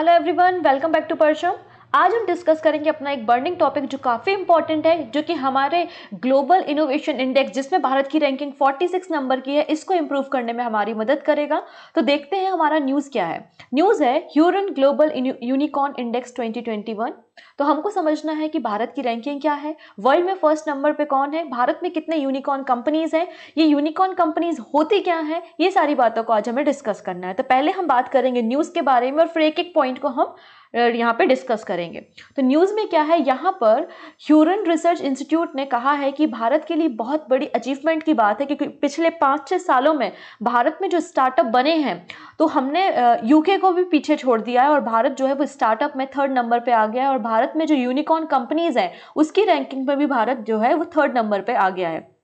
Hello everyone, welcome back to परशम। आज हम डिस्कस करेंगे अपना एक बर्निंग टॉपिक जो काफ़ी इंपॉर्टेंट है, जो कि हमारे ग्लोबल इनोवेशन इंडेक्स जिसमें भारत की रैंकिंग 46 नंबर की है, इसको इम्प्रूव करने में हमारी मदद करेगा। तो देखते हैं हमारा न्यूज़ क्या है। न्यूज़ है ह्यूरन ग्लोबल यूनिकॉर्न इंडेक्स 2021। तो हमको समझना है कि भारत की रैंकिंग क्या है, वर्ल्ड में फर्स्ट नंबर पे कौन है, भारत में कितने यूनिकॉर्न कंपनीज हैं, ये यूनिकॉर्न कंपनीज होती क्या हैं, ये सारी बातों को आज हमें डिस्कस करना है। तो पहले हम बात करेंगे न्यूज़ के बारे में और फिर एक एक पॉइंट को हम यहाँ पे डिस्कस करेंगे। तो न्यूज़ में क्या है, यहाँ पर ह्यूरन रिसर्च इंस्टीट्यूट ने कहा है कि भारत के लिए बहुत बड़ी अचीवमेंट की बात है, क्योंकि पिछले 5-6 सालों में भारत में जो स्टार्टअप बने हैं, तो हमने यूके को भी पीछे छोड़ दिया है और भारत जो है वो स्टार्टअप में थर्ड नंबर पर आ गया है। और भारत में जो यूनिकॉर्न कंपनीज़ हैं उसकी रैंकिंग में भी भारत जो है वो थर्ड नंबर पर आ गया है।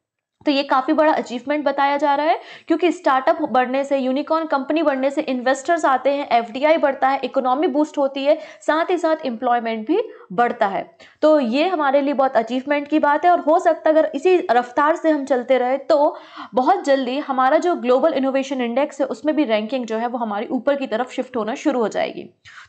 तो ये काफ़ी बड़ा अचीवमेंट बताया जा रहा है, क्योंकि स्टार्टअप बढ़ने से, यूनिकॉर्न कंपनी बढ़ने से इन्वेस्टर्स आते हैं, एफडीआई बढ़ता है, इकोनॉमी बूस्ट होती है, साथ ही साथ एम्प्लॉयमेंट भी बढ़ता है। तो ये हमारे लिए बहुत अचीवमेंट की बात है और हो सकता है अगर इसी रफ्तार से हम चलते रहे तो बहुत जल्दी हमारा जो ग्लोबल इनोवेशन इंडेक्स है उसमें भी रैंकिंग जो है वो हमारी ऊपर की तरफ शिफ्ट होना शुरू हो जाएगी।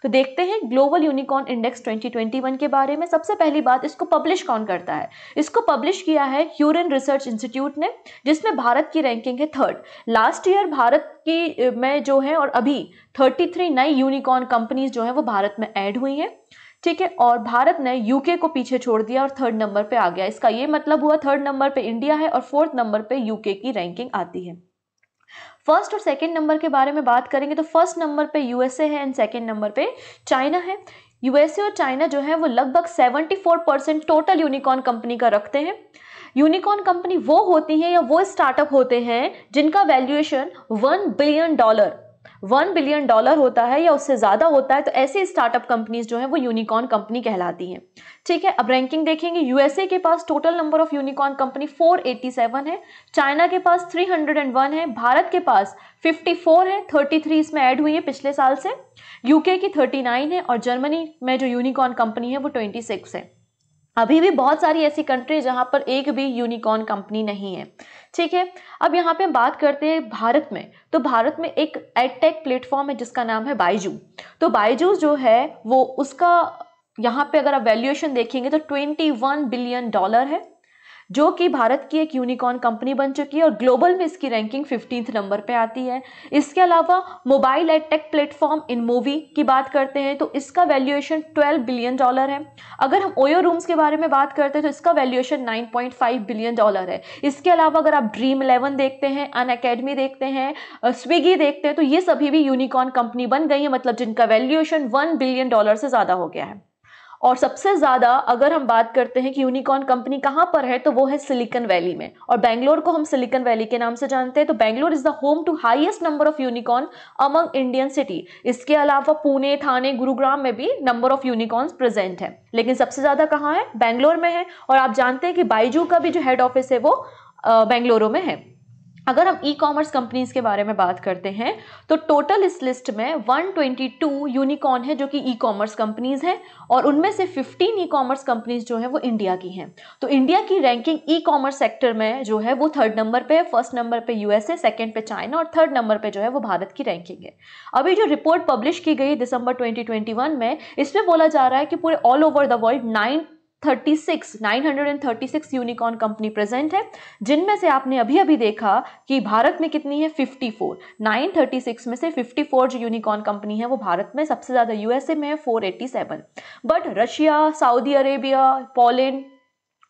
तो देखते हैं ग्लोबल यूनिकॉर्न इंडेक्स 2021 के बारे में। सबसे पहली बात, इसको पब्लिश कौन करता है। इसको पब्लिश किया है ह्यूरन रिसर्च इंस्टीट्यूट ने, जिसमें भारत की रैंकिंग है थर्ड। लास्ट ईयर भारत की में जो है और अभी 33 नई यूनिकॉर्न कंपनीज जो है वो भारत में ऐड हुई हैं, ठीक है। और भारत ने यूके को पीछे छोड़ दिया और थर्ड नंबर पे आ गया। इसका ये मतलब हुआ थर्ड नंबर पे इंडिया है और फोर्थ नंबर पे यूके की रैंकिंग आती है। फर्स्ट और सेकंड नंबर के बारे में बात करेंगे तो फर्स्ट नंबर पे यूएसए है एंड सेकंड नंबर पे चाइना है। यूएसए और चाइना जो है वो लगभग 74% टोटल यूनिकॉर्न कंपनी का रखते हैं। यूनिकॉर्न कंपनी वो होती हैं या वो स्टार्टअप होते हैं जिनका वैल्यूएशन $1 बिलियन होता है या उससे ज़्यादा होता है। तो ऐसी स्टार्टअप कंपनीज जो हैं वो यूनिकॉर्न कंपनी कहलाती हैं, ठीक है। अब रैंकिंग देखेंगे, यूएसए के पास total number of unicorn company 487 है, चाइना के पास 301 है, भारत के पास 54 है, 33 इसमें ऐड हुई है पिछले साल से, यूके की 39 है और जर्मनी में जो यूनिकॉर्न कंपनी है वो 26 है। अभी भी बहुत सारी ऐसी कंट्री जहां पर एक भी यूनिकॉर्न कंपनी नहीं है, ठीक है। अब यहाँ पे बात करते हैं भारत में, तो भारत में एक एडटेक प्लेटफॉर्म है जिसका नाम है बायजू। तो बायजू जो है वो उसका यहाँ पे अगर आप वैल्यूएशन देखेंगे तो $21 बिलियन है, जो कि भारत की एक यूनिकॉर्न कंपनी बन चुकी है और ग्लोबल में इसकी रैंकिंग 15th नंबर पे आती है। इसके अलावा मोबाइल एड टेक प्लेटफॉर्म इनमोवी की बात करते हैं तो इसका वैल्यूएशन $12 बिलियन है। अगर हम ओयो रूम्स के बारे में बात करते हैं तो इसका वैल्यूएशन $9.5 बिलियन है। इसके अलावा अगर आप Dream11 देखते हैं, अनअकैडमी देखते हैं, स्विगी देखते हैं, तो ये सभी भी यूनिकॉर्न कंपनी बन गई है, मतलब जिनका वैल्यूएशन $1 बिलियन से ज़्यादा हो गया है। और सबसे ज़्यादा अगर हम बात करते हैं कि यूनिकॉर्न कंपनी कहाँ पर है तो वो है सिलिकॉन वैली में, और बेंगलोर को हम सिलिकॉन वैली के नाम से जानते हैं। तो Bangalore is the home to highest number of unicorn among Indian city. इसके अलावा पुणे, थाने, गुरुग्राम में भी नंबर ऑफ यूनिकॉर्न्स प्रेजेंट है, लेकिन सबसे ज़्यादा कहाँ है, बेंगलोर में है। और आप जानते हैं कि बायजू का भी जो हेड ऑफिस है वो बेंगलुरु में है। अगर हम ई कॉमर्स कंपनीज के बारे में बात करते हैं तो टोटल इस लिस्ट में 122 यूनिकॉर्न है जो कि ई कॉमर्स कंपनीज हैं, और उनमें से 15 ई कॉमर्स कंपनीज जो है वो इंडिया की हैं। तो इंडिया की रैंकिंग ई कॉमर्स सेक्टर में जो है वो थर्ड नंबर पे है। फर्स्ट नंबर पे यूएसए, सेकंड पे चाइना और थर्ड नंबर पे जो है वो भारत की रैंकिंग है। अभी जो रिपोर्ट पब्लिश की गई दिसंबर 2021 में, इसमें बोला जा रहा है कि पूरे all over the world 936 unicorn company present है, जिनमें से आपने अभी अभी देखा कि भारत में कितनी है, 54। 936 में से 54 जो यूनिकॉर्न कंपनी है वो भारत में, सबसे ज़्यादा यूएसए में है 487, but Russia, Saudi Arabia, Poland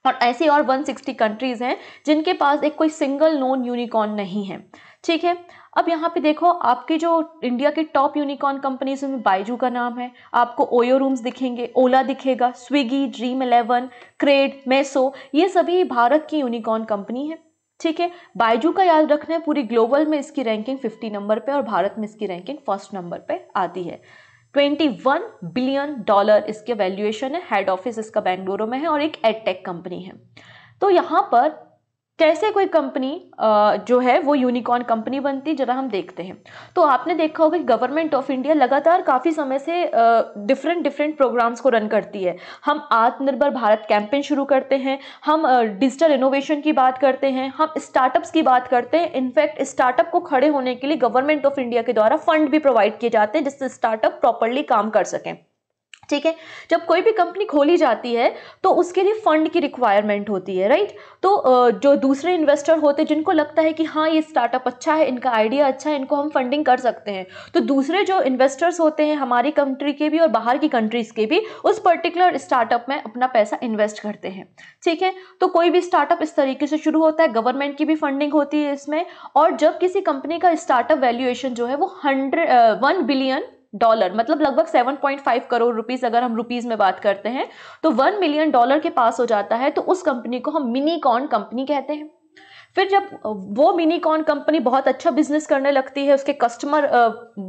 और ऐसी और 160 कंट्रीज़ हैं जिनके पास एक कोई सिंगल नोन यूनिकॉर्न नहीं है, ठीक है। अब यहाँ पे देखो, आपकी जो इंडिया के टॉप यूनिकॉर्न कंपनीज में बायजू का नाम है, आपको ओयो रूम्स दिखेंगे, ओला दिखेगा, स्विगी, Dream11, क्रेड, मेसो, ये सभी भारत की यूनिकॉर्न कंपनी है, ठीक है। बायजू का याद रखना है, पूरी ग्लोबल में इसकी रैंकिंग 50 नंबर पे और भारत में इसकी रैंकिंग फर्स्ट नंबर पे आती है। $21 बिलियन इसके वैल्यूएशन है, हेड ऑफिस इसका बेंगलुरु में है और एक एडटेक कंपनी है। तो यहाँ पर कैसे कोई कंपनी जो है वो यूनिकॉर्न कंपनी बनती है, जरा हम देखते हैं। तो आपने देखा होगा कि गवर्नमेंट ऑफ इंडिया लगातार काफ़ी समय से डिफरेंट प्रोग्राम्स को रन करती है। हम आत्मनिर्भर भारत कैंपेन शुरू करते हैं, हम डिजिटल इनोवेशन की बात करते हैं, हम स्टार्टअप्स की बात करते हैं। इनफैक्ट स्टार्टअप को खड़े होने के लिए गवर्नमेंट ऑफ इंडिया के द्वारा फंड भी प्रोवाइड किए जाते हैं जिससे स्टार्टअप प्रॉपरली काम कर सकें। ठीक है, जब कोई भी कंपनी खोली जाती है तो उसके लिए फंड की रिक्वायरमेंट होती है, राइट। तो जो दूसरे इन्वेस्टर होते हैं जिनको लगता है कि हाँ ये स्टार्टअप अच्छा है, इनका आइडिया अच्छा है, इनको हम फंडिंग कर सकते हैं, तो दूसरे जो इन्वेस्टर्स होते हैं हमारी कंट्री के भी और बाहर की कंट्रीज़ के भी उस पर्टिकुलर स्टार्टअप में अपना पैसा इन्वेस्ट करते हैं। ठीक है, तो कोई भी स्टार्टअप इस तरीके से शुरू होता है, गवर्नमेंट की भी फंडिंग होती है इसमें। और जब किसी कंपनी का स्टार्टअप वैल्यूएशन जो है वो 1 बिलियन डॉलर मतलब लगभग 7.5 करोड़ रुपीस, अगर हम रुपीस में बात करते हैं तो 1 मिलियन डॉलर के पास हो जाता है, तो उस कंपनी को हम यूनिकॉर्न कंपनी कहते हैं। फिर जब वो यूनिकॉर्न कंपनी बहुत अच्छा बिजनेस करने लगती है, उसके कस्टमर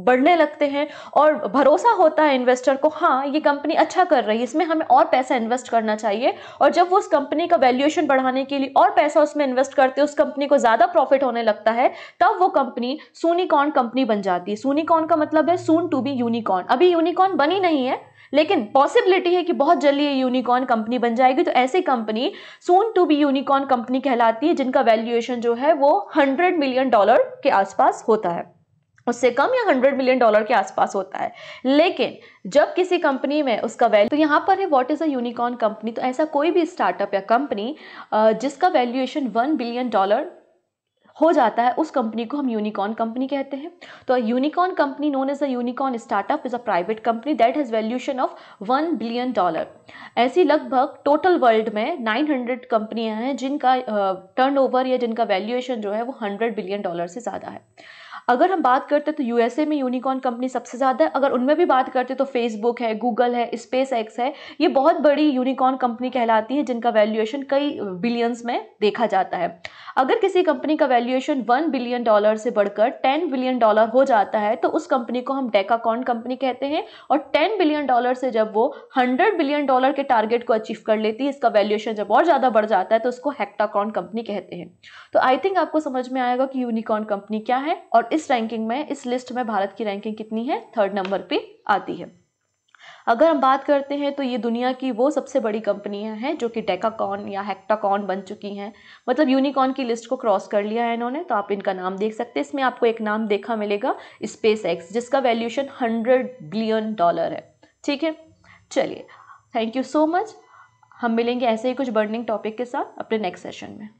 बढ़ने लगते हैं और भरोसा होता है इन्वेस्टर को, हाँ ये कंपनी अच्छा कर रही है, इसमें हमें और पैसा इन्वेस्ट करना चाहिए। और जब वो उस कंपनी का वैल्यूएशन बढ़ाने के लिए और पैसा उसमें इन्वेस्ट करते हैं, उस कंपनी को ज़्यादा प्रॉफिट होने लगता है, तब वो कंपनी यूनिकॉर्न कंपनी बन जाती है। यूनिकॉर्न का मतलब है सून टू बी यूनिकॉर्न। अभी यूनिकॉर्न बनी नहीं है लेकिन पॉसिबिलिटी है कि बहुत जल्दी ये यूनिकॉर्न कंपनी बन जाएगी। तो ऐसी company soon to be unicorn company कहलाती है, जिनका वैल्यूएशन जो है वो 100 मिलियन डॉलर के आसपास होता है, उससे कम या 100 मिलियन डॉलर के आसपास होता है। लेकिन जब किसी कंपनी में उसका वैल्यू, तो यहाँ पर है what is a unicorn company. तो ऐसा कोई भी स्टार्टअप या कंपनी जिसका वैल्यूएशन 1 बिलियन डॉलर हो जाता है, उस कंपनी को हम यूनिकॉर्न कंपनी कहते हैं। तो unicorn company known as a unicorn startup is a private company that has valuation of 1 billion dollar. ऐसी लगभग टोटल वर्ल्ड में 900 कंपनियां हैं जिनका टर्नओवर या जिनका वैल्यूएशन जो है वो 100 बिलियन डॉलर से ज़्यादा है। अगर हम बात करते हैं तो यूएसए में यूनिकॉर्न कंपनी सबसे ज़्यादा है। अगर उनमें भी बात करते हैं तो फेसबुक है, गूगल है, स्पेस एक्स है, ये बहुत बड़ी यूनिकॉर्न कंपनी कहलाती है जिनका वैल्यूएशन कई बिलियंस में देखा जाता है। अगर किसी कंपनी का वैल्यूएशन 1 बिलियन डॉलर से बढ़कर 10 बिलियन डॉलर हो जाता है तो उस कंपनी को हम डेकाकॉर्न कंपनी कहते हैं। और 10 बिलियन डॉलर से जब वो 100 बिलियन डॉलर के टारगेट को अचीव कर लेती है, इसका वैल्यूएशन जब और ज़्यादा बढ़ जाता है तो उसको हेक्टाकॉर्न कंपनी कहते हैं। तो आई थिंक आपको समझ में आएगा कि यूनिकॉर्न कंपनी क्या है और इस रैंकिंग में, इस लिस्ट में भारत की रैंकिंग कितनी है, 3rd नंबर पे आती है। अगर हम बात करते हैं तो ये दुनिया की वो सबसे बड़ी कंपनियां हैं जो कि डेकाकॉर्न या हेक्टाकॉर्न बन चुकी हैं, मतलब यूनिकॉर्न की लिस्ट को क्रॉस कर लिया है इन्होंने। तो आप इनका नाम देख सकते हैं, इसमें आपको एक नाम देखा मिलेगा स्पेस एक्स, जिसका वैल्यूएशन 100 बिलियन डॉलर है। ठीक है, चलिए, थैंक यू सो मच। हम मिलेंगे ऐसे ही कुछ बर्निंग टॉपिक के साथ अपने नेक्स्ट सेशन में।